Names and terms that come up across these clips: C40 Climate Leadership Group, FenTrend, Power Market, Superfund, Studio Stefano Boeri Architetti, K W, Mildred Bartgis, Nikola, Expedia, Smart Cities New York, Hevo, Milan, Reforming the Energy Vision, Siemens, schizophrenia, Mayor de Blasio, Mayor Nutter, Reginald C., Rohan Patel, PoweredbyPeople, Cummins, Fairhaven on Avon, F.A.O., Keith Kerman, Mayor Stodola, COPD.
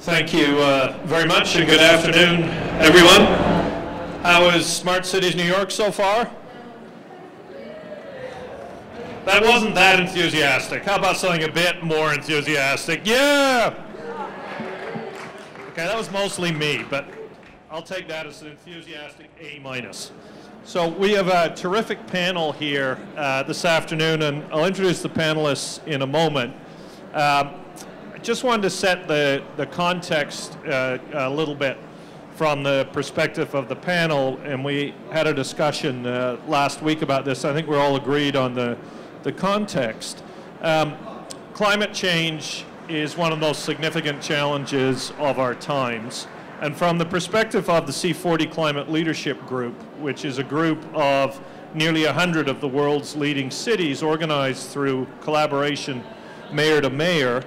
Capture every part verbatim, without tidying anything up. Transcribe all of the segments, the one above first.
Thank you uh, very much, and good afternoon, everyone. How is Smart Cities New York so far? That wasn't that enthusiastic. How about something a bit more enthusiastic? Yeah! Okay, that was mostly me, but I'll take that as an enthusiastic A minus. So we have a terrific panel here uh, this afternoon, and I'll introduce the panelists in a moment. Um, I just wanted to set the, the context uh, a little bit from the perspective of the panel, and we had a discussion uh, last week about this. I think we're all agreed on the, the context. Um, climate change is one of the most significant challenges of our times. And from the perspective of the C forty Climate Leadership Group, which is a group of nearly one hundred of the world's leading cities organized through collaboration mayor to mayor,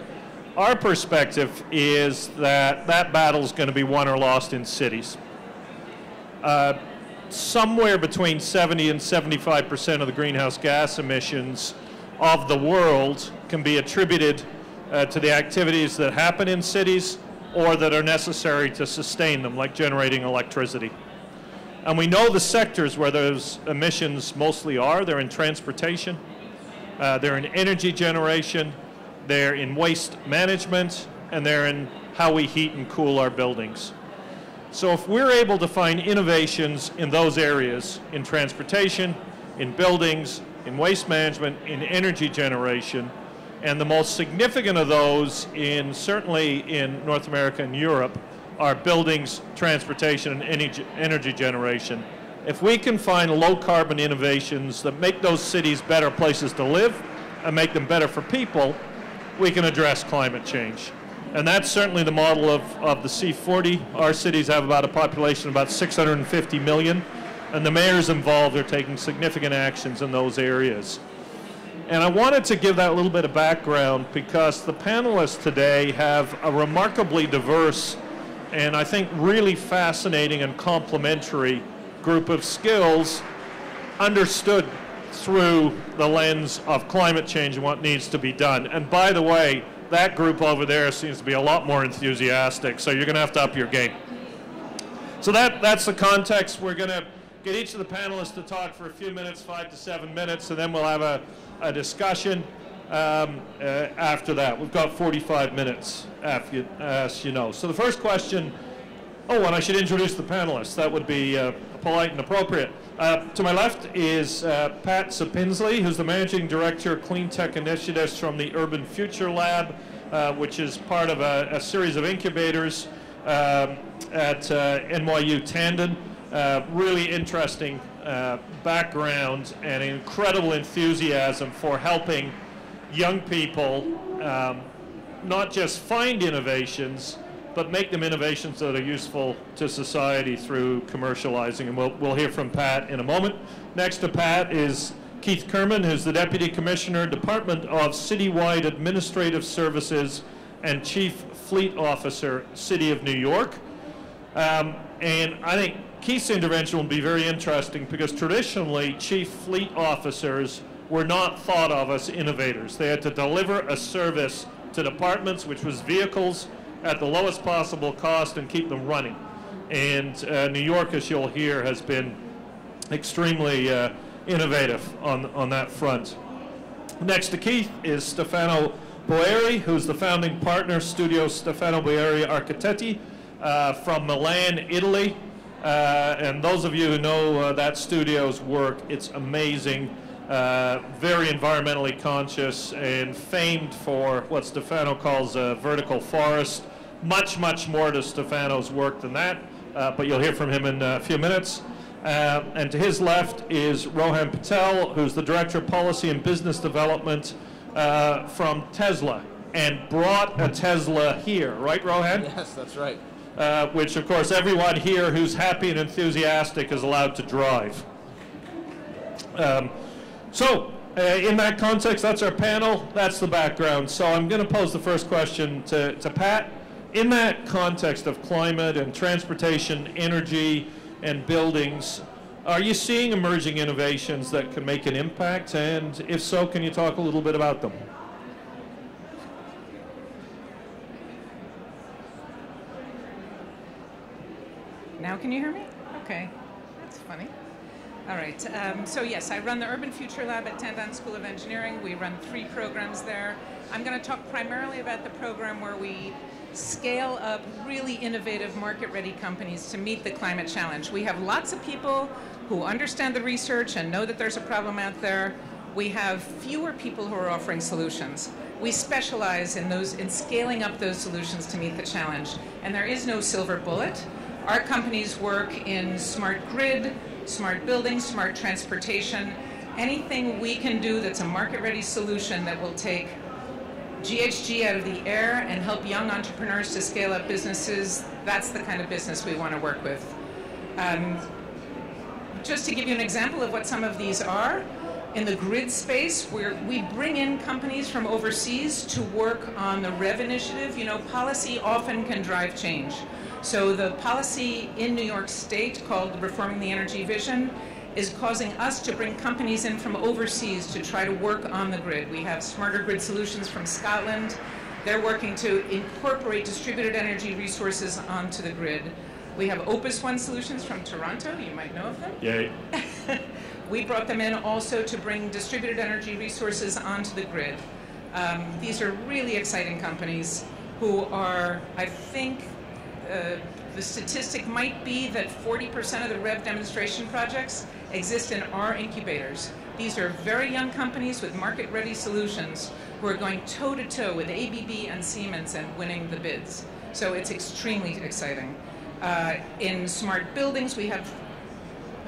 our perspective is that that battle's going to be won or lost in cities. Uh, somewhere between seventy and seventy-five percent of the greenhouse gas emissions of the world can be attributed uh, to the activities that happen in cities, or that are necessary to sustain them, like generating electricity. And we know the sectors where those emissions mostly are. They're in transportation, uh, they're in energy generation, they're in waste management, and they're in how we heat and cool our buildings. So if we're able to find innovations in those areas, in transportation, in buildings, in waste management, in energy generation, and the most significant of those, in certainly in North America and Europe, are buildings, transportation, and energy generation. If we can find low carbon innovations that make those cities better places to live and make them better for people, we can address climate change. And that's certainly the model of, of the C forty. Our cities have about a population of about six hundred fifty million, and the mayors involved are taking significant actions in those areas. And I wanted to give that a little bit of background because the panelists today have a remarkably diverse and I think really fascinating and complementary group of skills understood through the lens of climate change and what needs to be done. And by the way, that group over there seems to be a lot more enthusiastic, so you're going to have to up your game. So that, that's the context. We're going to get each of the panelists to talk for a few minutes, five to seven minutes, and then we'll have a a discussion um, uh, after that. We've got forty-five minutes, as you, as you know. So the first question, oh, and I should introduce the panelists. That would be uh, polite and appropriate. Uh, to my left is uh, Pat Sapinsley, who's the Managing Director of Clean Tech Initiatives from the Urban Future Lab, uh, which is part of a, a series of incubators um, at uh, N Y U Tandon. Uh, really interesting Uh, background and incredible enthusiasm for helping young people um, not just find innovations, but make them innovations that are useful to society through commercializing. And we'll, we'll hear from Pat in a moment. Next to Pat is Keith Kerman, who's the Deputy Commissioner, Department of Citywide Administrative Services and Chief Fleet Officer, City of New York. Um, and I think Keith's intervention will be very interesting because traditionally chief fleet officers were not thought of as innovators. They had to deliver a service to departments, which was vehicles at the lowest possible cost and keep them running. And uh, New York, as you'll hear, has been extremely uh, innovative on, on that front. Next to Keith is Stefano Boeri, who's the founding partner, Studio Stefano Boeri Architetti uh, from Milan, Italy. Uh, and those of you who know uh, that studio's work, it's amazing, uh, very environmentally conscious, and famed for what Stefano calls a vertical forest. Much, much more to Stefano's work than that, uh, but you'll hear from him in a few minutes. Uh, and to his left is Rohan Patel, who's the Director of Policy and Business Development uh, from Tesla, and brought a Tesla here, right, Rohan? Yes, that's right. Uh, which, of course, everyone here who's happy and enthusiastic is allowed to drive. Um, so, uh, in that context, that's our panel, that's the background. So I'm going to pose the first question to, to Pat. In that context of climate and transportation, energy, and buildings, are you seeing emerging innovations that can make an impact? And if so, can you talk a little bit about them? Can you hear me? Okay, that's funny. All right, um, so yes, I run the Urban Future Lab at Tandon School of Engineering. We run three programs there. I'm going to talk primarily about the program where we scale up really innovative market-ready companies to meet the climate challenge. We have lots of people who understand the research and know that there's a problem out there. We have fewer people who are offering solutions. We specialize in those, in scaling up those solutions to meet the challenge. And there is no silver bullet. Our companies work in smart grid, smart buildings, smart transportation, anything we can do that's a market-ready solution that will take G H G out of the air and help young entrepreneurs to scale up businesses, that's the kind of business we want to work with. Um, just to give you an example of what some of these are, in the grid space, where we bring in companies from overseas to work on the REV initiative. You know, policy often can drive change. So the policy in New York State called Reforming the Energy Vision is causing us to bring companies in from overseas to try to work on the grid. We have Smarter Grid Solutions from Scotland. They're working to incorporate distributed energy resources onto the grid. We have Opus One Solutions from Toronto. You might know of them. Yay. We brought them in also to bring distributed energy resources onto the grid. Um, these are really exciting companies who are, I think, Uh, the statistic might be that forty percent of the REV demonstration projects exist in our incubators. These are very young companies with market-ready solutions who are going toe-to-toe with A B B and Siemens and winning the bids. So it's extremely exciting. Uh, in smart buildings, we have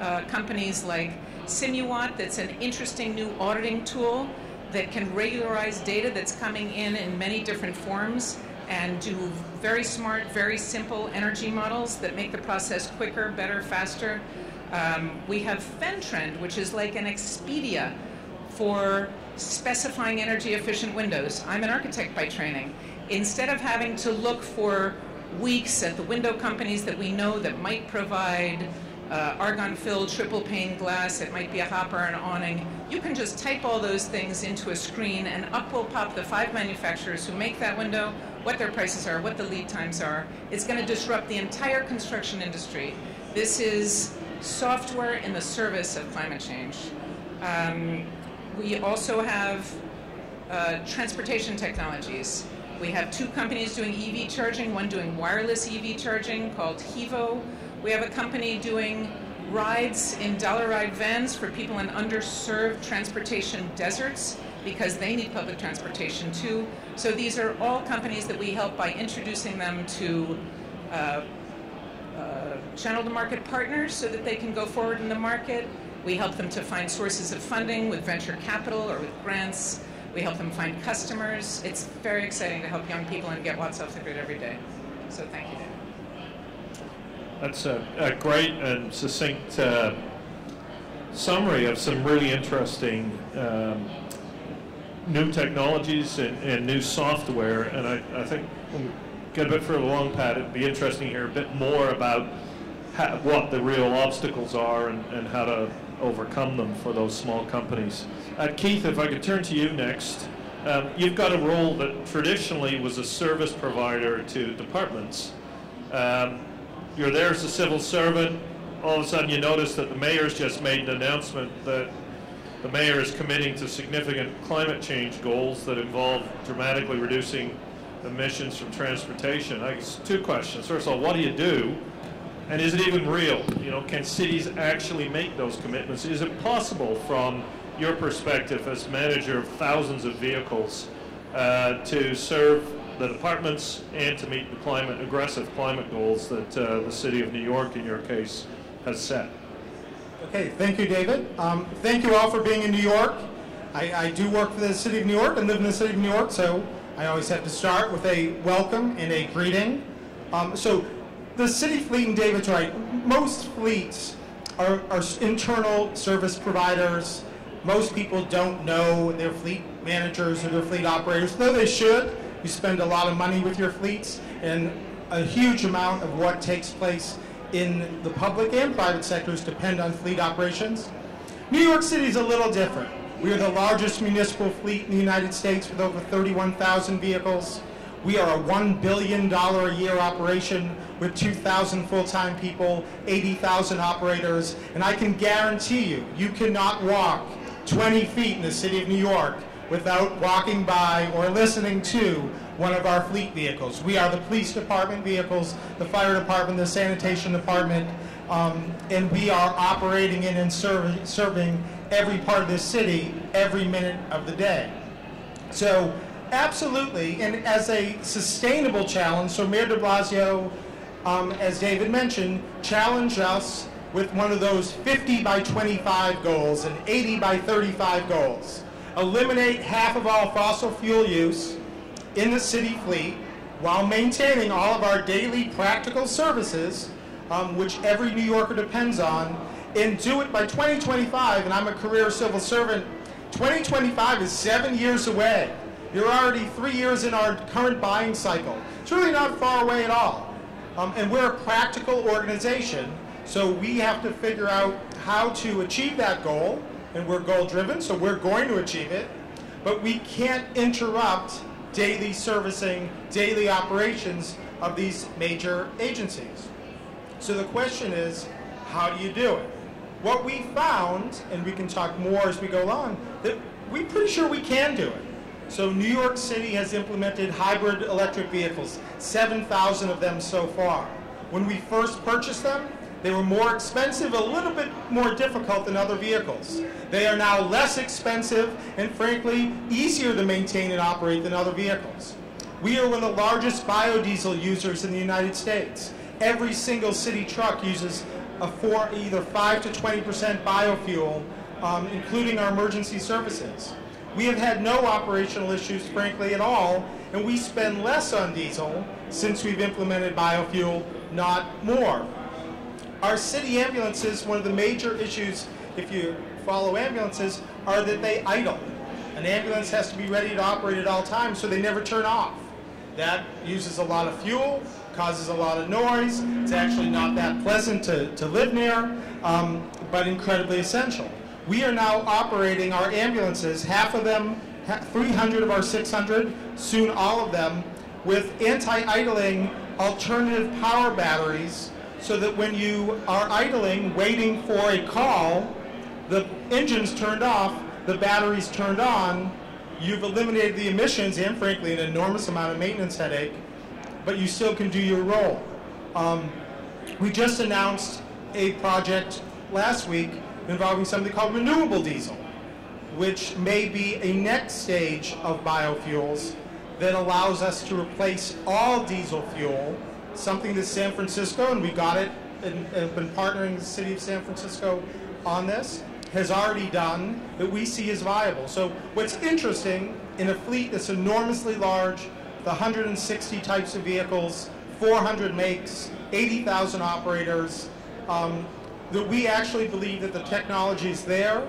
uh, companies like SimuWatt, that's an interesting new auditing tool that can regularize data that's coming in in many different forms, and do very smart, very simple energy models that make the process quicker, better, faster. Um, we have FenTrend, which is like an Expedia for specifying energy-efficient windows. I'm an architect by training. Instead of having to look for weeks at the window companies that we know that might provide uh, argon-filled triple-pane glass, it might be a hopper, an awning, you can just type all those things into a screen, and up will pop the five manufacturers who make that window, what their prices are, what the lead times are. It's going to disrupt the entire construction industry. This is software in the service of climate change. Um, we also have uh, transportation technologies. We have two companies doing E V charging, one doing wireless E V charging called Hevo. We have a company doing rides in Dollaride vans for people in underserved transportation deserts, because they need public transportation too. So these are all companies that we help by introducing them to uh, uh, channel-to-market partners so that they can go forward in the market. We help them to find sources of funding with venture capital or with grants. We help them find customers. It's very exciting to help young people and get watts off the grid every day. So thank you, David. That's a, a great and succinct uh, summary of some really interesting um, new technologies and, and new software, and I, I think when we get a bit further along, Pat, it'd be interesting to hear a bit more about how, what the real obstacles are and, and how to overcome them for those small companies. Uh, Keith, if I could turn to you next. Um, you've got a role that traditionally was a service provider to departments. Um, you're there as a civil servant. All of a sudden you notice that the mayor's just made an announcement that the mayor is committing to significant climate change goals that involve dramatically reducing emissions from transportation. I guess two questions. First of all, what do you do? And is it even real? You know, can cities actually make those commitments? Is it possible from your perspective as manager of thousands of vehicles uh, to serve the departments and to meet the climate, aggressive climate goals that uh, the city of New York, in your case, has set? Okay, thank you, David. Um, thank you all for being in New York. I, I do work for the city of New York and live in the city of New York, so I always have to start with a welcome and a greeting. Um, so the city fleet, and David's right, most fleets are, are internal service providers. Most people don't know their fleet managers or their fleet operators, though they should. You spend a lot of money with your fleets, and a huge amount of what takes place in the public and private sectors depend on fleet operations. New York City is a little different. We are the largest municipal fleet in the United States with over thirty-one thousand vehicles. We are a one billion dollars a year operation with two thousand full-time people, eighty thousand operators, and I can guarantee you, you cannot walk twenty feet in the city of New York without walking by or listening to one of our fleet vehicles. We are the police department vehicles, the fire department, the sanitation department, um, and we are operating in and serv serving every part of this city every minute of the day. So, absolutely, and as a sustainable challenge, so Mayor de Blasio, um, as David mentioned, challenged us with one of those fifty by twenty-five goals and eighty by thirty-five goals. Eliminate half of all fossil fuel use in the city fleet while maintaining all of our daily practical services, um, which every New Yorker depends on, and do it by twenty twenty-five, and I'm a career civil servant. twenty twenty-five is seven years away. You're already three years in our current buying cycle. It's really not far away at all. Um, and we're a practical organization, so we have to figure out how to achieve that goal, and we're goal-driven, so we're going to achieve it. But we can't interrupt daily servicing, daily operations of these major agencies. So the question is, how do you do it? What we found, and we can talk more as we go along, that we're pretty sure we can do it. So New York City has implemented hybrid electric vehicles, seven thousand of them so far. When we first purchased them, they were more expensive, a little bit more difficult than other vehicles. They are now less expensive and, frankly, easier to maintain and operate than other vehicles. We are one of the largest biodiesel users in the United States. Every single city truck uses a four, either five to twenty percent biofuel, um, including our emergency services. We have had no operational issues, frankly, at all, and we spend less on diesel since we've implemented biofuel, not more. Our city ambulances, one of the major issues, if you follow ambulances, are that they idle. An ambulance has to be ready to operate at all times, so they never turn off. That uses a lot of fuel, causes a lot of noise. It's actually not that pleasant to, to live near, um, but incredibly essential. We are now operating our ambulances, half of them, three hundred of our six hundred, soon all of them, with anti-idling alternative power batteries so that when you are idling, waiting for a call, the engine's turned off, the battery's turned on, you've eliminated the emissions and, frankly, an enormous amount of maintenance headache, but you still can do your role. Um, we just announced a project last week involving something called renewable diesel, which may be a next stage of biofuels that allows us to replace all diesel fuel, something that San Francisco, and we got it, and have been partnering with the city of San Francisco on this, has already done, that we see as viable. So what's interesting, in a fleet that's enormously large, the one hundred sixty types of vehicles, four hundred makes, eighty thousand operators, um, that we actually believe that the technology is there,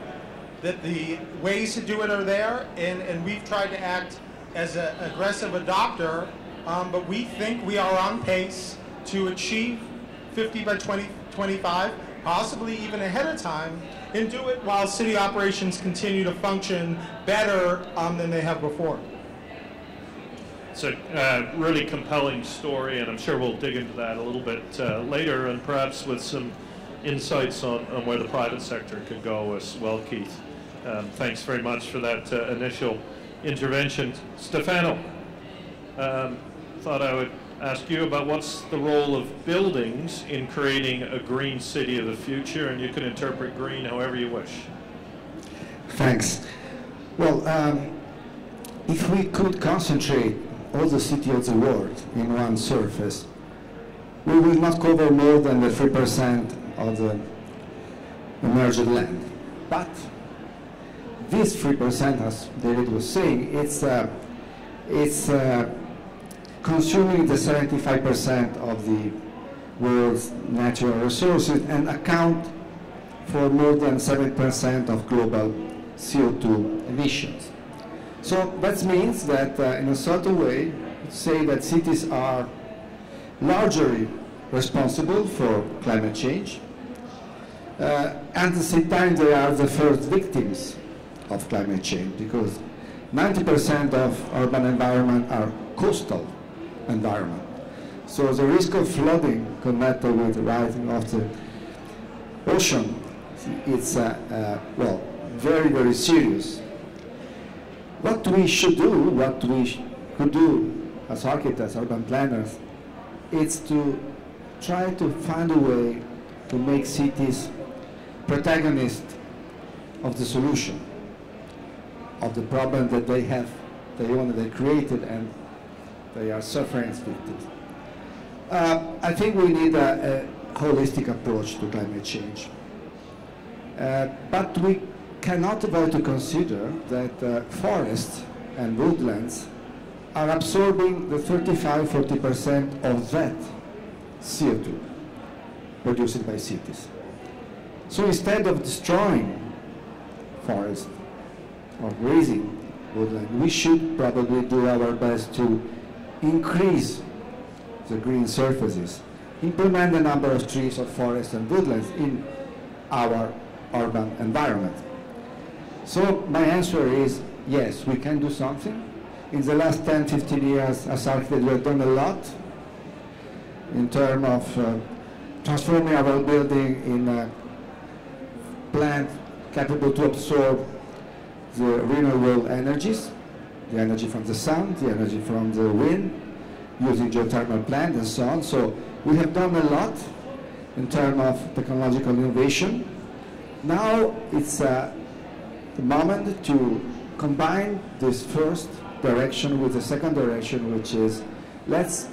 that the ways to do it are there, and, and we've tried to act as an aggressive adopter, um, but we think we are on pace to achieve fifty by twenty twenty-five, possibly even ahead of time, and do it while city operations continue to function better um, than they have before. It's a uh, really compelling story, and I'm sure we'll dig into that a little bit uh, later, and perhaps with some insights on, on where the private sector could go as well, Keith. Um, thanks very much for that uh, initial intervention. Stefano, um, thought I would ask you about what's the role of buildings in creating a green city of the future, and you can interpret green however you wish. Thanks. Well, um, if we could concentrate all the cities of the world in one surface, we will not cover more than the three percent of the emerging land. But this three percent, as David was saying, it's, uh, it's uh, consuming the seventy-five percent of the world's natural resources and account for more than seven percent of global C O two emissions. So that means that uh, in a certain way, say that cities are largely responsible for climate change. Uh, and at the same time, they are the first victims of climate change because ninety percent of urban environments are coastal environment. So the risk of flooding connected with the rising of the ocean, it's, uh, uh, well, very, very serious. What we should do, what we sh could do as architects, urban planners, is to try to find a way to make cities protagonists of the solution, of the problem that they have, they own, they created, and they are suffering with. Uh, I think we need a, a holistic approach to climate change. Uh, but we cannot avoid to consider that uh, forests and woodlands are absorbing the thirty-five to forty percent of that C O two produced by cities. So instead of destroying forests or grazing woodland, we should probably do our best to increase the green surfaces, implement the number of trees of forests and woodlands in our urban environment. So my answer is yes, we can do something. In the last ten to fifteen years, as architects, we have done a lot in terms of uh, transforming our building in a plant capable to absorb the renewable energies, the energy from the sun, the energy from the wind, using geothermal plant and so on. So we have done a lot in terms of technological innovation. Now it's uh, the moment to combine this first direction with the second direction, which is let's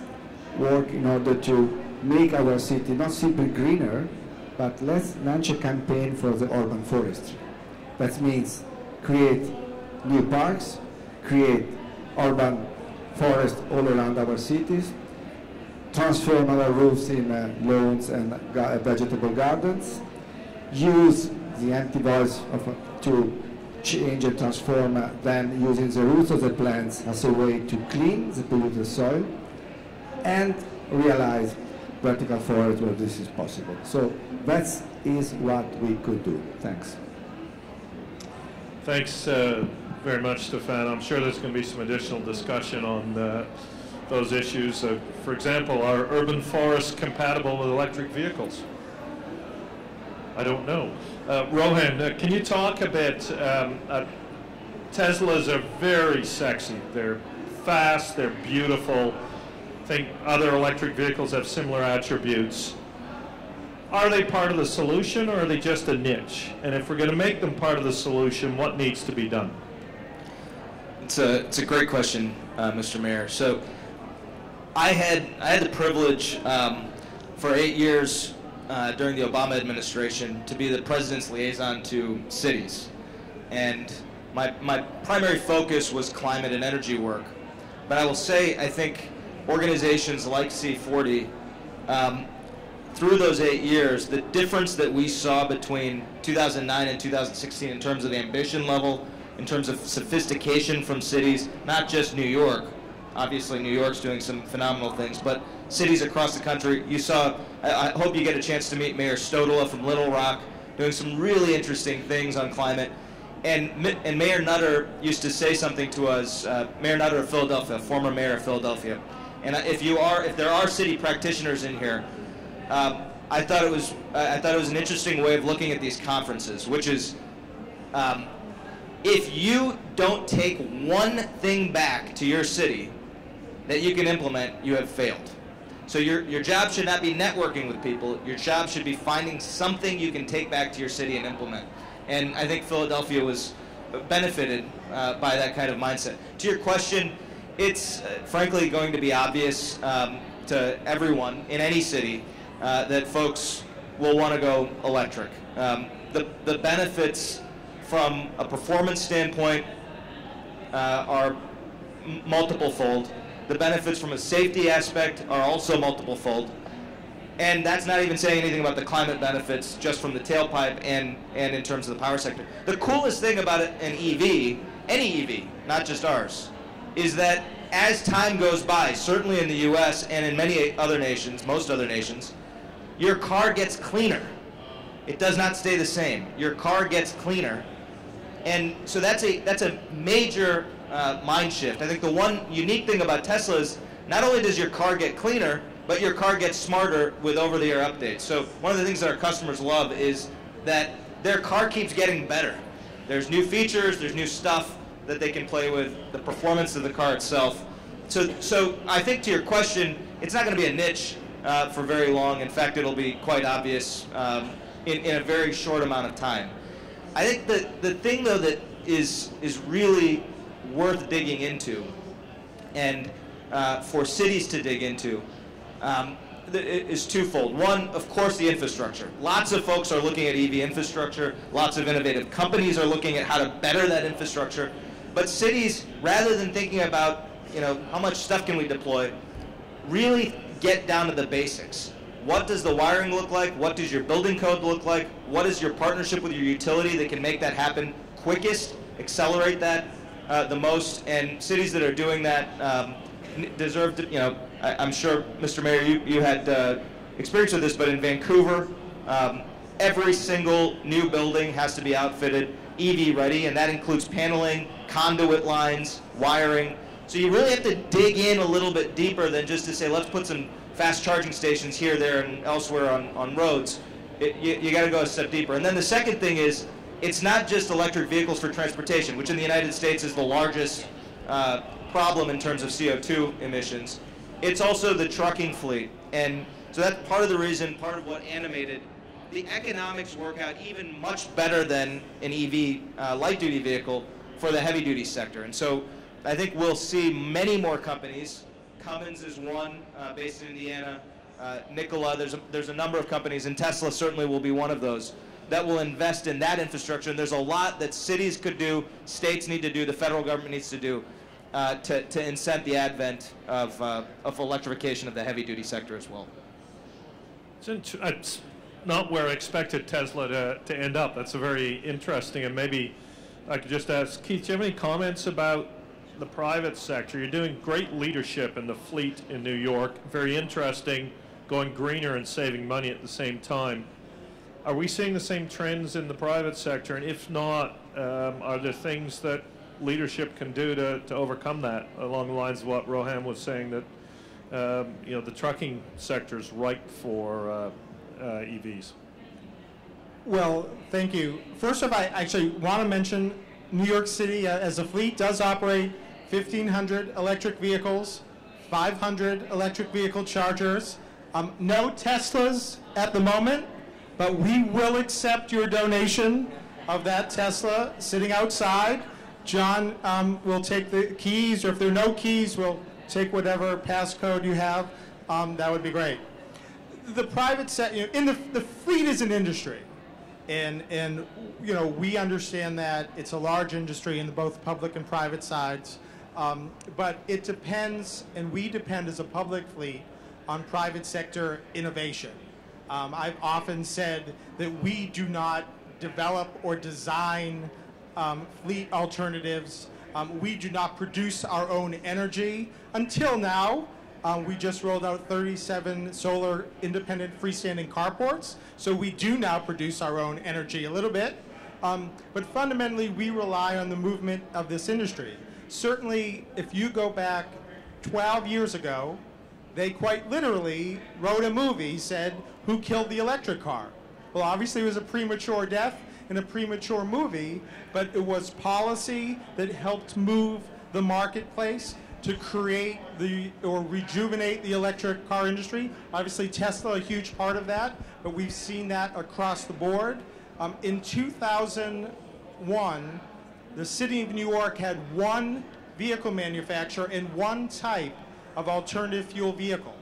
work in order to make our city not simply greener, but let's launch a campaign for the urban forestry. That means create new parks, create urban forests all around our cities, transform our roofs in uh, lawns and ga vegetable gardens, use the empty voids of, uh, to change and transform uh, them using the roots of the plants as a way to clean the polluted soil, and realize vertical forest where this is possible. So that is what we could do. Thanks. Thanks uh, very much, Stefan. I'm sure there's going to be some additional discussion on uh, those issues. Uh, for example, are urban forests compatible with electric vehicles? I don't know. Uh, Rohan, uh, can you talk a bit? Um, uh, Teslas are very sexy. They're fast, they're beautiful. I think other electric vehicles have similar attributes. Are they part of the solution, or are they just a niche? And if we're going to make them part of the solution, what needs to be done? It's a, it's a great question, uh, Mister Mayor. So I had, I had the privilege um, for eight years uh, during the Obama administration to be the president's liaison to cities. And my, my primary focus was climate and energy work. But I will say, I think organizations like C forty, um, through those eight years, the difference that we saw between two thousand nine and two thousand sixteen in terms of the ambition level, in terms of sophistication from cities, not just New York. Obviously, New York's doing some phenomenal things, but cities across the country. You saw, I, I hope you get a chance to meet Mayor Stodola from Little Rock, doing some really interesting things on climate. And, and Mayor Nutter used to say something to us, uh, Mayor Nutter of Philadelphia, former mayor of Philadelphia. And if you are, if there are city practitioners in here, Um, I thought it was I thought it was an interesting way of looking at these conferences, which is um, if you don't take one thing back to your city that you can implement, you have failed. So your your job should not be networking with people. Your job should be finding something you can take back to your city and implement. And I think Philadelphia was benefited uh, by that kind of mindset. To your question, it's uh, frankly going to be obvious um, to everyone in any city Uh, that folks will want to go electric. Um, the, the benefits from a performance standpoint uh, are multiple fold. The benefits from a safety aspect are also multiple fold. And that's not even saying anything about the climate benefits just from the tailpipe and, and in terms of the power sector. The coolest thing about an E V, any E V, not just ours, is that as time goes by, certainly in the U S and in many other nations, most other nations, your car gets cleaner. It does not stay the same. Your car gets cleaner. And so that's a, that's a major uh, mind shift. I think the one unique thing about Tesla is not only does your car get cleaner, but your car gets smarter with over-the-air updates. So one of the things that our customers love is that their car keeps getting better. There's new features, there's new stuff that they can play with, the performance of the car itself. So, so I think to your question, it's not going to be a niche uh, for very long. In fact, it'll be quite obvious um, in, in a very short amount of time. I think the, the thing, though, that is, is really worth digging into and uh, for cities to dig into um, is twofold. One, of course, the infrastructure. Lots of folks are looking at E V infrastructure. Lots of innovative companies are looking at how to better that infrastructure. But cities, rather than thinking about, you know, how much stuff can we deploy, really get down to the basics. What does the wiring look like? What does your building code look like? What is your partnership with your utility that can make that happen quickest, accelerate that uh, the most? And cities that are doing that um, deserve to, you know, I, I'm sure, Mister Mayor, you, you had uh, experience with this, but in Vancouver, um, every single new building has to be outfitted E V ready, and that includes paneling, conduit lines, wiring. So you really have to dig in a little bit deeper than just to say, let's put some fast charging stations here, there, and elsewhere on, on roads. It, you you got to go a step deeper. And then the second thing is, it's not just electric vehicles for transportation, which in the United States is the largest uh, problem in terms of C O two emissions. It's also the trucking fleet. And so that's part of the reason, part of what animated the economics work out even much better than an E V uh, light-duty vehicle for the heavy-duty sector. And so I think we'll see many more companies. Cummins is one uh, based in Indiana. Uh, Nikola, there's a, there's a number of companies, and Tesla certainly will be one of those that will invest in that infrastructure. And there's a lot that cities could do, states need to do, the federal government needs to do uh, to, to incent the advent of, uh, of electrification of the heavy-duty sector as well. It's, it's not where I expected Tesla to, to end up. That's a very interesting, and maybe I could just ask, Keith, do you have any comments about the private sector? You're doing great leadership in the fleet in New York. Very interesting, going greener and saving money at the same time. Are we seeing the same trends in the private sector? And if not, um, are there things that leadership can do to, to overcome that, along the lines of what Rohan was saying, that um, you know, the trucking sector is ripe for uh, uh, E Vs? Well, thank you. First of all, I actually want to mention New York City uh, as a fleet does operate fifteen hundred electric vehicles, five hundred electric vehicle chargers. Um, no Teslas at the moment, but we will accept your donation of that Tesla sitting outside. John um, will take the keys, or if there are no keys, we'll take whatever passcode you have. Um, that would be great. The private sector, you know, in the, the fleet is an industry. And, and, you know, we understand that it's a large industry in both public and private sides. Um, but it depends, and we depend as a public fleet, on private sector innovation. Um, I've often said that we do not develop or design um, fleet alternatives. Um, we do not produce our own energy. Until now, um, we just rolled out thirty-seven solar independent freestanding carports. So we do now produce our own energy a little bit. Um, but fundamentally, we rely on the movement of this industry. Certainly, if you go back twelve years ago, they quite literally wrote a movie, said, "Who Killed the Electric Car?" Well, obviously it was a premature death in a premature movie, but it was policy that helped move the marketplace to create the, or rejuvenate the electric car industry. Obviously Tesla, a huge part of that, but we've seen that across the board. Um, in two thousand one, the city of New York had one vehicle manufacturer and one type of alternative fuel vehicle.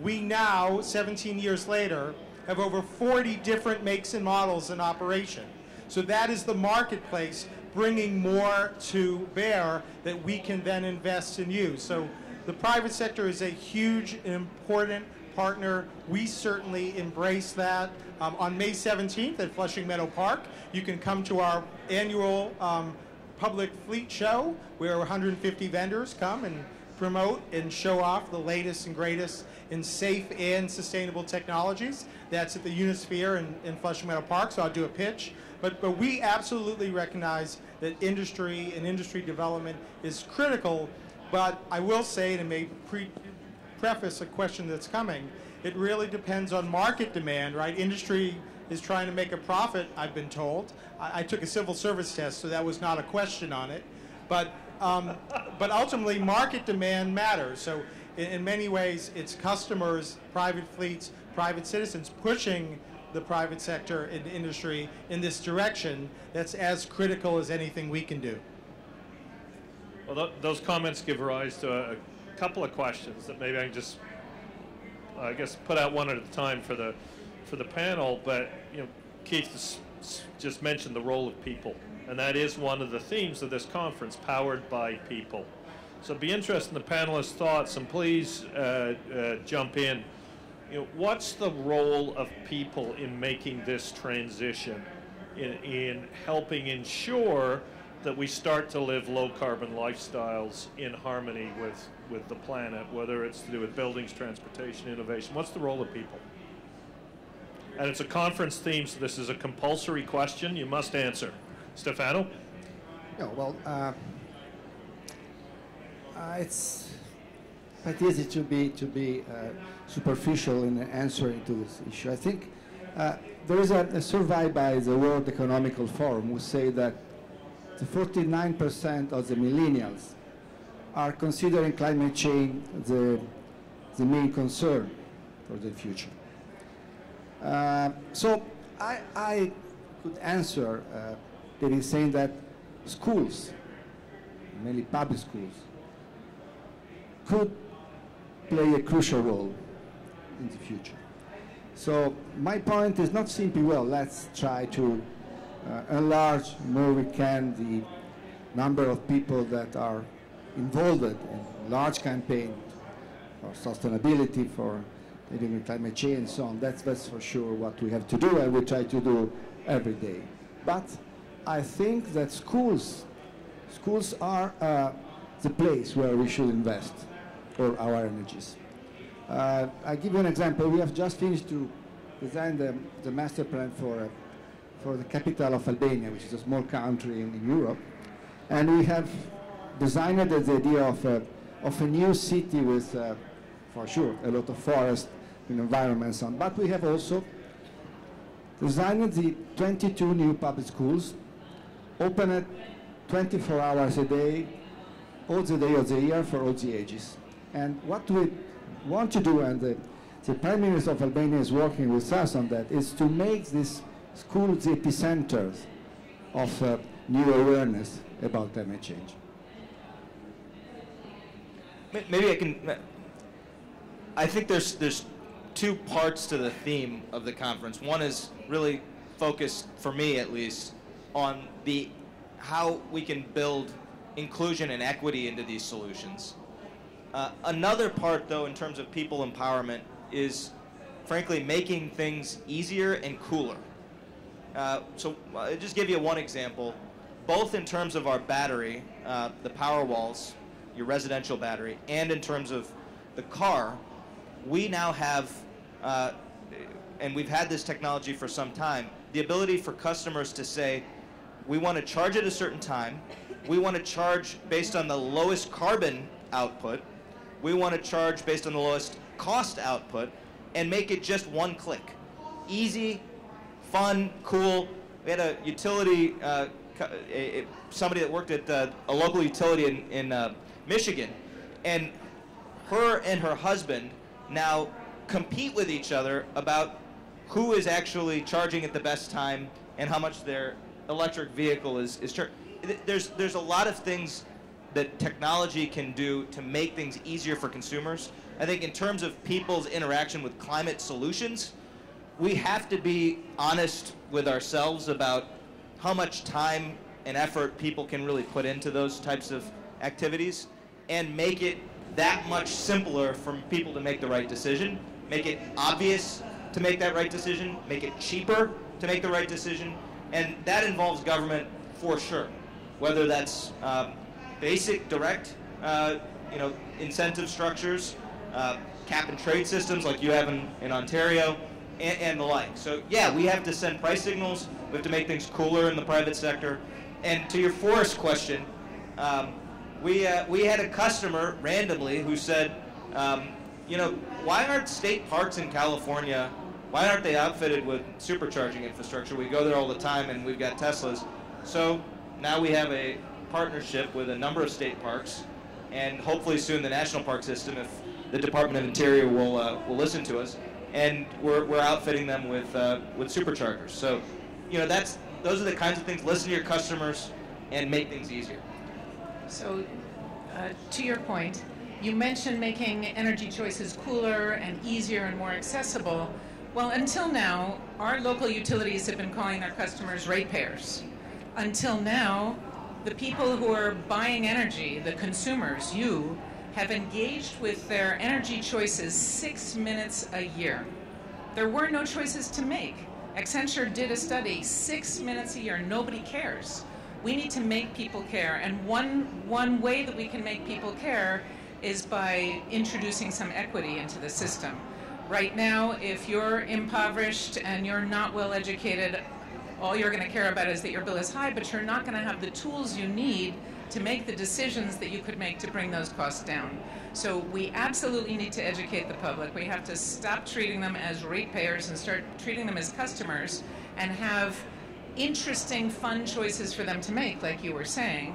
We now, seventeen years later, have over forty different makes and models in operation. So that is the marketplace bringing more to bear that we can then invest and use. So the private sector is a huge and important partner. We certainly embrace that. Um, on May seventeenth at Flushing Meadow Park, you can come to our annual um, public fleet show where one hundred fifty vendors come and promote and show off the latest and greatest in safe and sustainable technologies. That's at the Unisphere in, in Flushing Meadow Park, so I'll do a pitch. But, but we absolutely recognize that industry and industry development is critical But I will say, to make pre preface a question that's coming, it really depends on market demand, right? Industry is trying to make a profit, I've been told. I, I took a civil service test, so that was not a question on it. But, um, but ultimately, market demand matters. So in, in many ways, it's customers, private fleets, private citizens pushing the private sector and industry in this direction that's as critical as anything we can do. Well, th those comments give rise to a, a couple of questions that maybe I can just, I guess, put out one at a time for the for the panel. But you know, Keith just mentioned the role of people, and that is one of the themes of this conference: powered by people. So, it'd be interesting the panelists' thoughts, and please uh, uh, jump in. You know, what's the role of people in making this transition, in, in helping ensure that we start to live low-carbon lifestyles in harmony with, with the planet, whether it's to do with buildings, transportation, innovation? What's the role of people? And it's a conference theme, so this is a compulsory question. You must answer. Stefano? No, well, uh, uh, it's... It's quite easy to be, to be uh, superficial in answering to this issue. I think uh, there is a, a survey by the World Economic Forum who say that the forty-nine percent of the millennials are considering climate change the, the main concern for the future. Uh, so I, I could answer uh, that in saying that schools, mainly public schools, could play a crucial role in the future. So my point is not simply, well, let's try to uh, enlarge more we can the number of people that are involved in large campaign for sustainability, for dealing with climate change and so on. That's, that's for sure what we have to do, and we try to do every day. But I think that schools, schools are uh, the place where we should invest all our energies. Uh, I'll give you an example. We have just finished to design the, the master plan for, uh, for the capital of Albania, which is a small country in, in Europe. And we have designed uh, the idea of a, of a new city with, uh, for sure, a lot of forest and environment and so on. But we have also designed the twenty-two new public schools, open it twenty-four hours a day, all the day of the year, for all the ages. And what we want to do, and the, the Prime Minister of Albania is working with us on that, is to make these schools the epicenters of uh, new awareness about climate change. Maybe I can, I think there's, there's two parts to the theme of the conference. One is really focused, for me at least, on the, how we can build inclusion and equity into these solutions. Uh, another part, though, in terms of people empowerment is, frankly, making things easier and cooler. Uh, so I'll just give you one example, both in terms of our battery, uh, the power walls, your residential battery, and in terms of the car, we now have, uh, and we've had this technology for some time, the ability for customers to say, we want to charge at a certain time, we want to charge based on the lowest carbon output, we want to charge based on the lowest cost output, and make it just one click. Easy, fun, cool. We had a utility, uh, a, a, somebody that worked at uh, a local utility in, in uh, Michigan, and her and her husband now compete with each other about who is actually charging at the best time and how much their electric vehicle is, is charged. There's, there's a lot of things that technology can do to make things easier for consumers. I think in terms of people's interaction with climate solutions, we have to be honest with ourselves about how much time and effort people can really put into those types of activities, and make it that much simpler for people to make the right decision, make it obvious to make that right decision, make it cheaper to make the right decision, and that involves government for sure. Whether that's um, basic, direct, uh, you know, incentive structures, uh, cap and trade systems like you have in, in Ontario, and, and the like. So yeah, we have to send price signals. We have to make things cooler in the private sector. And to your forest question, um, we uh, we had a customer randomly who said, um, you know, why aren't state parks in California, why aren't they outfitted with supercharging infrastructure? We go there all the time and we've got Teslas. So now we have a partnership with a number of state parks, and hopefully soon the national park system, if the Department of Interior will uh, will listen to us, and we're we're outfitting them with uh, with superchargers. So, you know, that's those are the kinds of things. Listen to your customers and make things easier. So, uh, to your point, you mentioned making energy choices cooler and easier and more accessible. Well, until now, our local utilities have been calling our customers ratepayers. Until now, the people who are buying energy, the consumers, you, have engaged with their energy choices six minutes a year. There were no choices to make. Accenture did a study, six minutes a year, nobody cares. We need to make people care, and one, one way that we can make people care is by introducing some equity into the system. Right now, if you're impoverished and you're not well educated, all you're going to care about is that your bill is high, but you're not going to have the tools you need to make the decisions that you could make to bring those costs down. So we absolutely need to educate the public. We have to stop treating them as ratepayers and start treating them as customers, and have interesting, fun choices for them to make, like you were saying.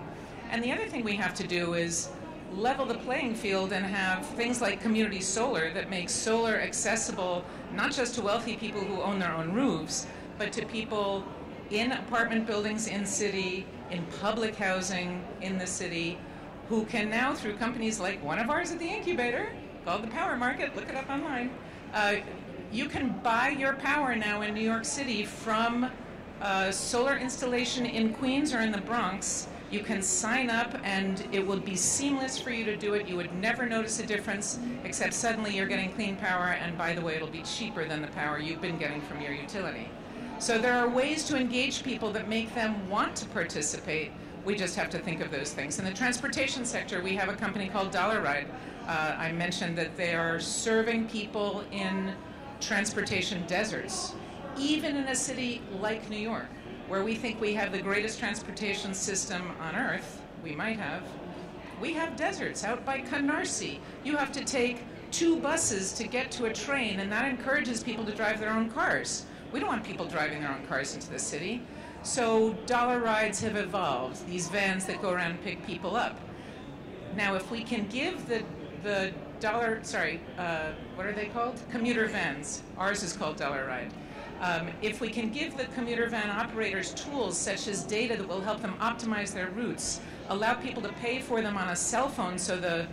And the other thing we have to do is level the playing field and have things like community solar that makes solar accessible not just to wealthy people who own their own roofs, but to people in apartment buildings in city, in public housing in the city, who can now, through companies like one of ours at the incubator, called the Power Market, look it up online, uh, you can buy your power now in New York City from a solar installation in Queens or in the Bronx. You can sign up and it will be seamless for you to do it. You would never notice a difference, except suddenly you're getting clean power, and by the way, it'll be cheaper than the power you've been getting from your utility. So there are ways to engage people that make them want to participate. We just have to think of those things. In the transportation sector, we have a company called Dollaride. Uh, I mentioned that they are serving people in transportation deserts, even in a city like New York, where we think we have the greatest transportation system on earth. We might have. We have deserts out by Canarsie. You have to take two buses to get to a train, and that encourages people to drive their own cars. We don't want people driving their own cars into the city. So dollar rides have evolved, these vans that go around and pick people up. Now, if we can give the, the dollar, sorry, uh, what are they called? Commuter vans. Ours is called Dollar Ride. Um, if we can give the commuter van operators tools such as data that will help them optimize their routes, allow people to pay for them on a cell phone so the,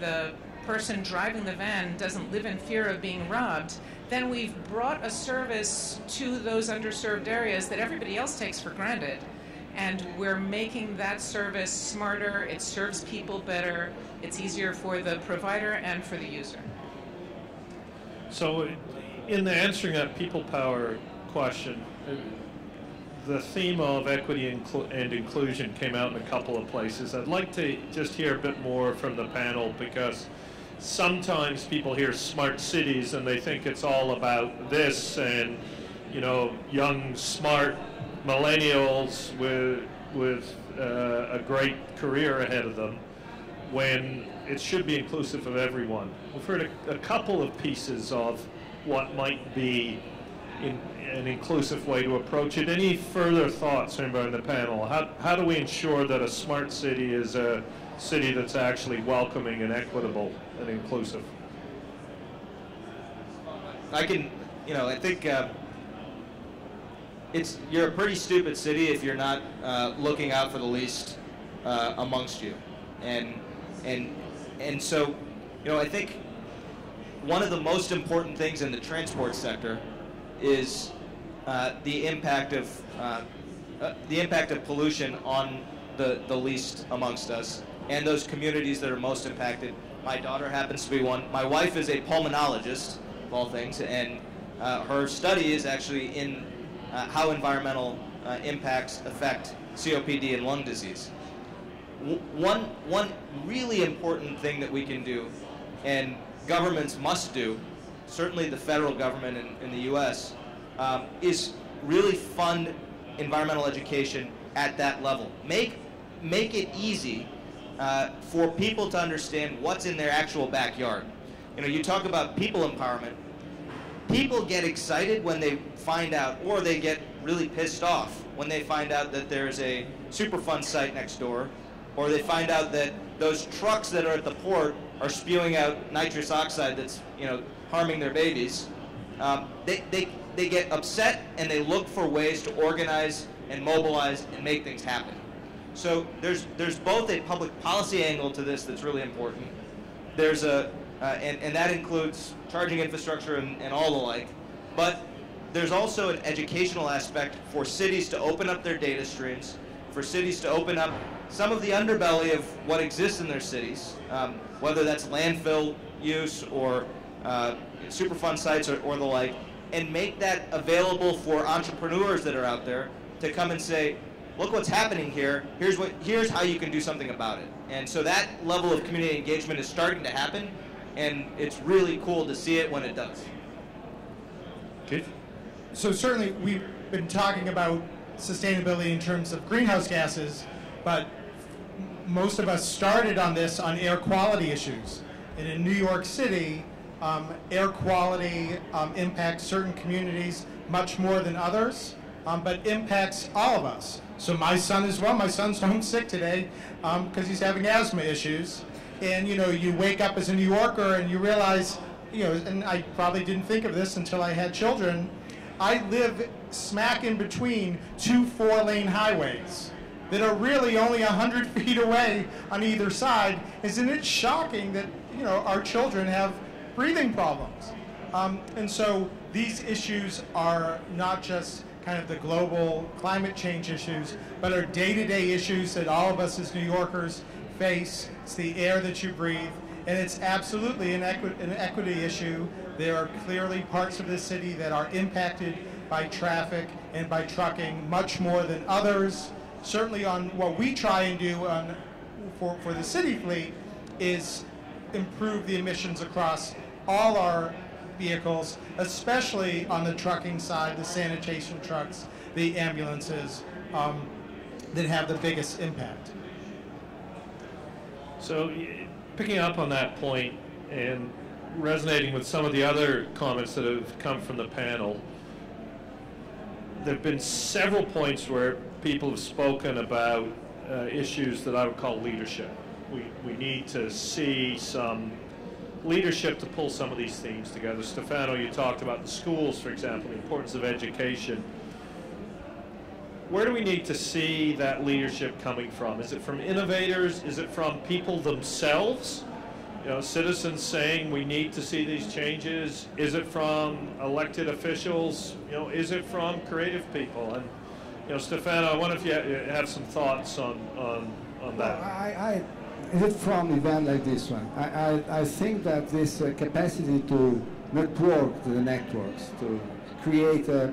the person driving the van doesn't live in fear of being robbed, then we've brought a service to those underserved areas that everybody else takes for granted. And we're making that service smarter, it serves people better, it's easier for the provider and for the user. So in the answering that people power question, the theme of equity and inclusion came out in a couple of places. I'd like to just hear a bit more from the panel, because sometimes people hear smart cities and they think it's all about this and, you know, young, smart millennials with, with uh, a great career ahead of them, when it should be inclusive of everyone. We've heard a, a couple of pieces of what might be in, an inclusive way to approach it. Any further thoughts, anybody on the panel? How, how do we ensure that a smart city is a city that's actually welcoming and equitable and inclusive? I can, you know, I think uh, it's you're a pretty stupid city if you're not uh, looking out for the least uh, amongst you, and and and so, you know, I think one of the most important things in the transport sector is uh, the impact of uh, uh, the impact of pollution on the the least amongst us, and those communities that are most impacted. My daughter happens to be one. My wife is a pulmonologist, of all things, and uh, her study is actually in uh, how environmental uh, impacts affect C O P D and lung disease. W one, one really important thing that we can do, and governments must do, certainly the federal government in, in the U S, um, is really fund environmental education at that level. Make, make it easy uh, for people to understand what's in their actual backyard. You know, you talk about people empowerment. People get excited when they find out, or they get really pissed off when they find out that there's a Superfund site next door, or they find out that those trucks that are at the port are spewing out nitrous oxide that's, you know, harming their babies. Um, they, they, they get upset, and they look for ways to organize and mobilize and make things happen. So there's, there's both a public policy angle to this that's really important. There's a, uh, and, and that includes charging infrastructure and, and all the like. But there's also an educational aspect for cities to open up their data streams, for cities to open up some of the underbelly of what exists in their cities, um, whether that's landfill use or uh, Superfund sites or, or the like, and make that available for entrepreneurs that are out there to come and say, look what's happening here, here's, what, here's how you can do something about it. And so that level of community engagement is starting to happen, and it's really cool to see it when it does. Keith? So certainly we've been talking about sustainability in terms of greenhouse gases, but most of us started on this on air quality issues. And in New York City, um, air quality um, impacts certain communities much more than others, um, but impacts all of us. So my son as well, my son's homesick today because um, he's having asthma issues. And you know, you wake up as a New Yorker and you realize, you know, and I probably didn't think of this until I had children, I live smack in between two four-lane highways that are really only one hundred feet away on either side. Isn't it shocking that, you know, our children have breathing problems? Um, and so these issues are not just kind of the global climate change issues, but are day-to-day issues that all of us as New Yorkers face. It's the air that you breathe, and it's absolutely an, equi- an equity issue. There are clearly parts of the city that are impacted by traffic and by trucking much more than others. Certainly on what we try and do on, for, for the city fleet is improve the emissions across all our vehicles, especially on the trucking side, the sanitation trucks, the ambulances um, that have the biggest impact. So picking up on that point and resonating with some of the other comments that have come from the panel, there have been several points where people have spoken about uh, issues that I would call leadership. We, we need to see some leadership to pull some of these themes together. Stefano, you talked about the schools, for example, the importance of education. Where do we need to see that leadership coming from? Is it from innovators? Is it from people themselves? You know, citizens saying we need to see these changes? Is it from elected officials? You know, is it from creative people? And you know, Stefano, I wonder if you have some thoughts on on, on that. Well, I, I, is it from an event like this one? I I, I think that this uh, capacity to network to the networks, to create a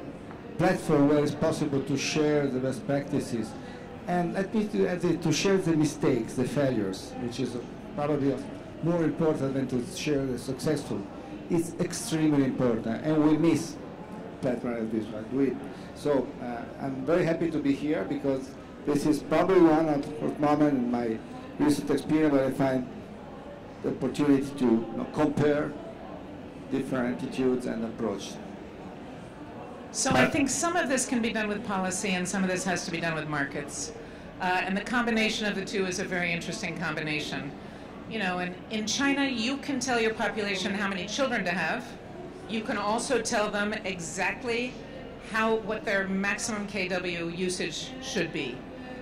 platform where it's possible to share the best practices, and let me to, to share the mistakes, the failures, which is probably more important than to share the successful. It's extremely important, and we miss platform like this one. We, so uh, I'm very happy to be here because this is probably one of the moment in my recent experience where I find the opportunity to, you know, compare different attitudes and approaches. So I think some of this can be done with policy, and some of this has to be done with markets. Uh, and the combination of the two is a very interesting combination. You know, in, in China, you can tell your population how many children to have. You can also tell them exactly how, what their maximum K W usage should be.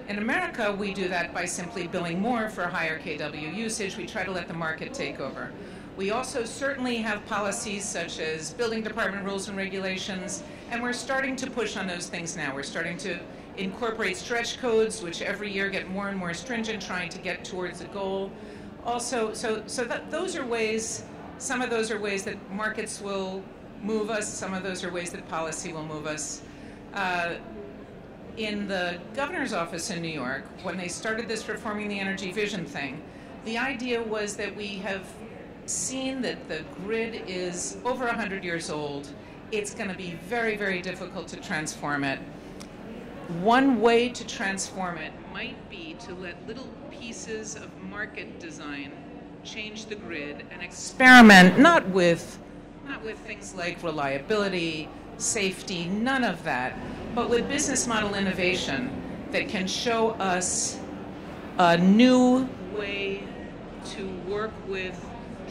In America, we do that by simply billing more for higher K W usage. We try to let the market take over. We also certainly have policies such as building department rules and regulations, and we're starting to push on those things now. We're starting to incorporate stretch codes, which every year get more and more stringent, trying to get towards a goal. Also, so, so that, those are ways, some of those are ways that markets will move us, some of those are ways that policy will move us. Uh, in the governor's office in New York, when they started this Reforming the Energy Vision thing, the idea was that we have seen that the grid is over one hundred years old. It's going to be very, very difficult to transform it. One way to transform it might be to let little pieces of market design, change the grid, and experiment not with, not with things like reliability, safety, none of that, but with business model innovation that can show us a new way to work with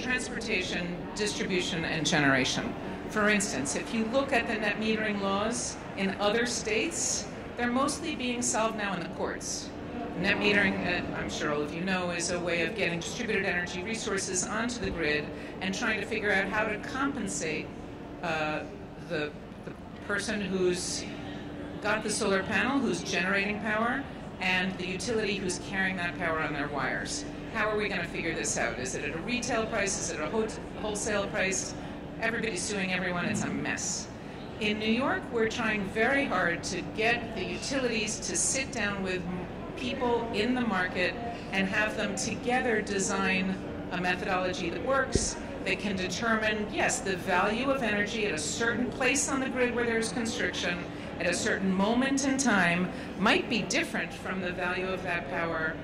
transportation, distribution, and generation. For instance, if you look at the net metering laws in other states, they're mostly being solved now in the courts. Net metering, uh, I'm sure all of you know, is a way of getting distributed energy resources onto the grid and trying to figure out how to compensate uh, the, the person who's got the solar panel, who's generating power, and the utility who's carrying that power on their wires. How are we going to figure this out? Is it at a retail price? Is it at a wholesale price? Everybody's suing everyone. It's a mess. In New York, we're trying very hard to get the utilities to sit down with people in the market and have them together design a methodology that works, that can determine, yes, the value of energy at a certain place on the grid where there's constriction at a certain moment in time might be different from the value of that power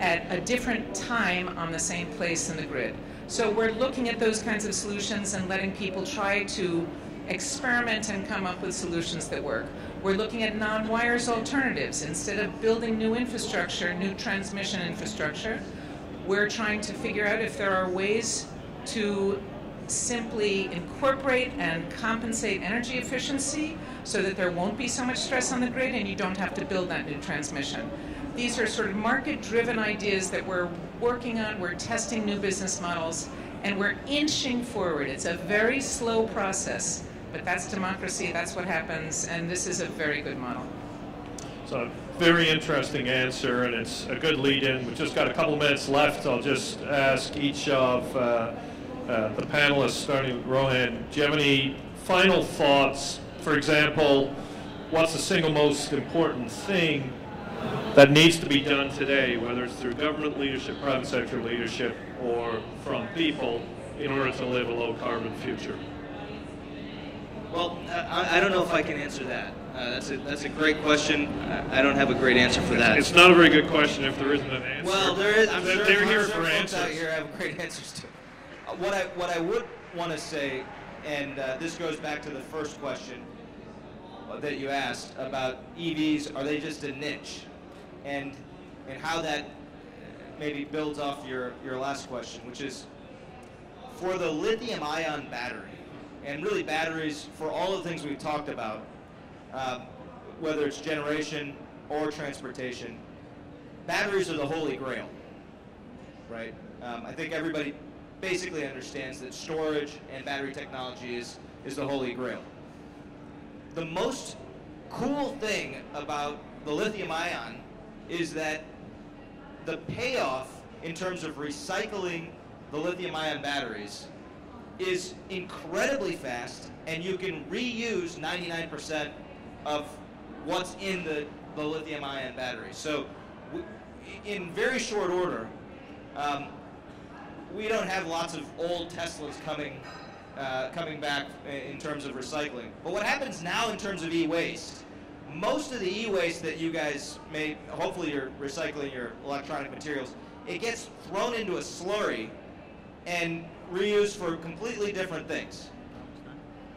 at a different time on the same place in the grid. So we're looking at those kinds of solutions and letting people try to experiment and come up with solutions that work. We're looking at non-wires alternatives. Instead of building new infrastructure, new transmission infrastructure, we're trying to figure out if there are ways to simply incorporate and compensate energy efficiency so that there won't be so much stress on the grid and you don't have to build that new transmission. These are sort of market-driven ideas that we're working on. We're testing new business models, and we're inching forward. It's a very slow process, but that's democracy. That's what happens, and this is a very good model. So, very interesting answer, and it's a good lead-in. We've just got a couple minutes left. I'll just ask each of uh, uh, the panelists, starting with Rohan. Do you have any final thoughts? For example, what's the single most important thing that needs to be done today, whether it's through government leadership, private sector leadership, or from people, in order to live a low-carbon future? Well, I, I don't know if I can answer that. Uh, that's, a, that's a great question. I, I don't have a great answer for that. It's not a very good question if there isn't an answer. Well, there is. I'm sure they're here for answers. Out here have great answers to. Uh, what I what I would want to say, and uh, this goes back to the first question that you asked about E Vs, are they just a niche? And and how that maybe builds off your, your last question, which is for the lithium ion battery, and really batteries for all the things we've talked about, um, whether it's generation or transportation, batteries are the holy grail, right? Um, I think everybody basically understands that storage and battery technology is, is the holy grail. The most cool thing about the lithium ion is that the payoff in terms of recycling the lithium ion batteries is incredibly fast, and you can reuse ninety-nine percent of what's in the, the lithium ion battery. So we, in very short order, um, we don't have lots of old Teslas coming Uh, coming back in terms of recycling. But what happens now in terms of e-waste, most of the e-waste that you guys may, hopefully you're recycling your electronic materials, it gets thrown into a slurry and reused for completely different things.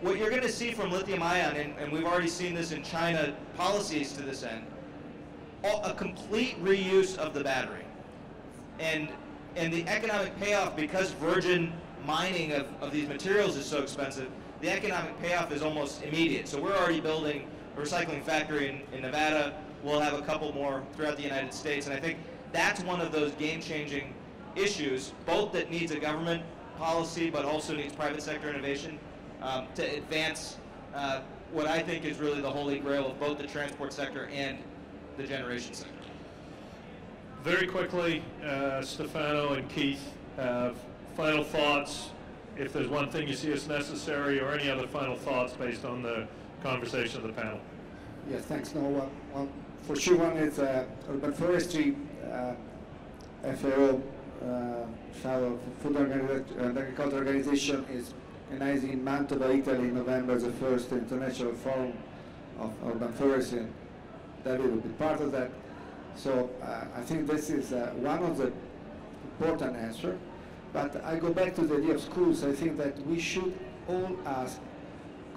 What you're going to see from lithium ion, and, and we've already seen this in China policies to this end, a complete reuse of the battery. And, and the economic payoff, because virgin mining of, of these materials is so expensive, the economic payoff is almost immediate. So we're already building a recycling factory in, in Nevada. We'll have a couple more throughout the United States. And I think that's one of those game-changing issues, both that needs a government policy, but also needs private sector innovation um, to advance uh, what I think is really the holy grail of both the transport sector and the generation sector. Very quickly, uh, Stefano and Keith have final thoughts, if there's one thing you see as necessary, or any other final thoughts based on the conversation of the panel. Yes, thanks. No, well, well, for sure one is uh, urban forestry, uh, F A O, uh, Food and Agriculture Organization, is organizing in Mantua, Italy, in November, the first international forum of urban forestry. That will be part of that. So uh, I think this is uh, one of the important answer. But I go back to the idea of schools. I think that we should all ask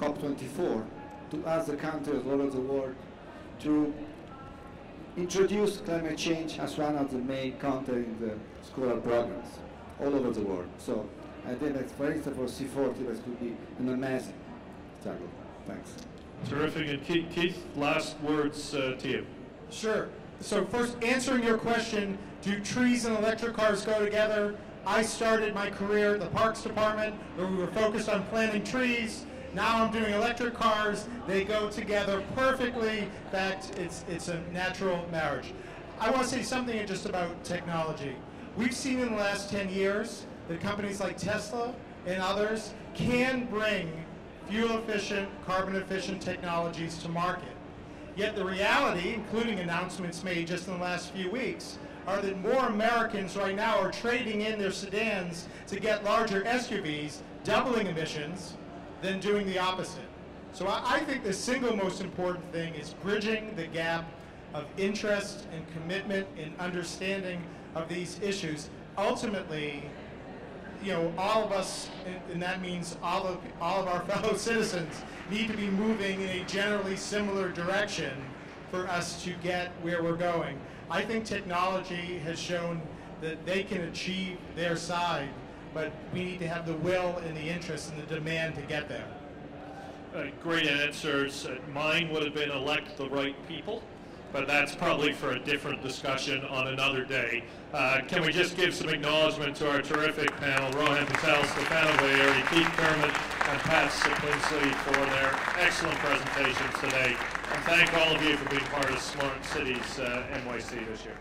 COP twenty-four to ask the countries all over the world to introduce climate change as one of the main content in the scholar programs all over the world. So I think that, for instance, for C forty, that could be an amazing struggle. Thanks. Terrific. And Keith, last words uh, to you. Sure. So first, answering your question, do trees and electric cars go together? I started my career at the Parks Department, where we were focused on planting trees. Now I'm doing electric cars. They go together perfectly. In fact, it's, it's a natural marriage. I want to say something just about technology. We've seen in the last ten years that companies like Tesla and others can bring fuel-efficient, carbon-efficient technologies to market. Yet the reality, including announcements made just in the last few weeks, are that more Americans right now are trading in their sedans to get larger S U Vs, doubling emissions, than doing the opposite. So I, I think the single most important thing is bridging the gap of interest and commitment and understanding of these issues. Ultimately, you know, all of us, and that means all of, all of our fellow citizens, need to be moving in a generally similar direction for us to get where we're going. I think technology has shown that they can achieve their side, but we need to have the will and the interest and the demand to get there. Uh, great answers. Mine would have been elect the right people, but that's probably for a different discussion on another day. Uh, can we just give some acknowledgement to our terrific panel, Rohan Patel, Stefano Boeri, Keith Kerman, and Pat Sapinsley for their excellent presentations today. And thank all of you for being part of Smart Cities uh, N Y C this year.